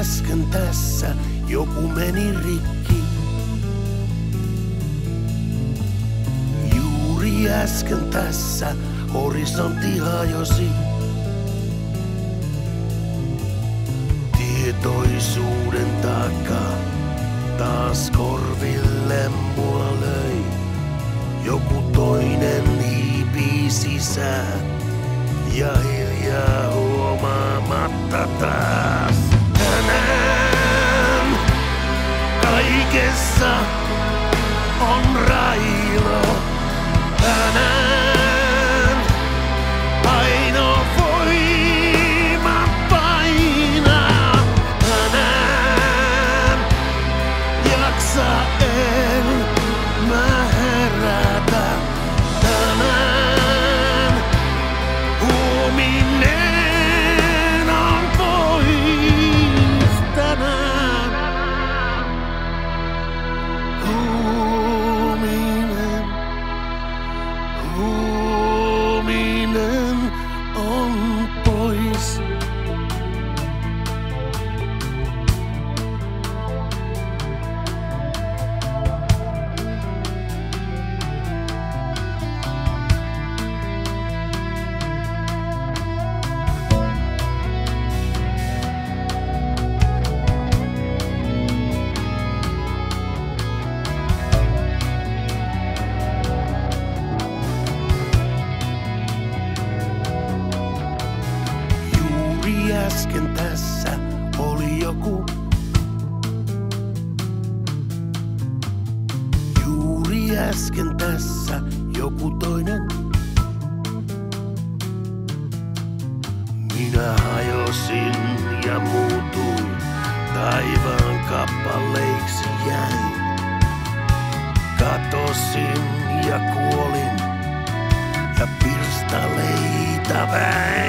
äsken tässä joku meni rikki. Juuri äsken tässä horisontti hajosi. Tietoisuuden takaa taas korville mua löi. Joku toinen hiipii sisään ja hiljaa huomaamatta taas. Tänään kaikessa on railo. Tänään ainoa voima painaa. Tänään jaksa en mä herätä. Tänään huominen on pois. Tänään huominen on pois. Äsken tässä oli joku. Juuri äsken tässä joku toinen. Minä hajosin ja muutuin, taivaan kappaleiksi jäin. Katosin ja kuolin ja pirstaleita väin.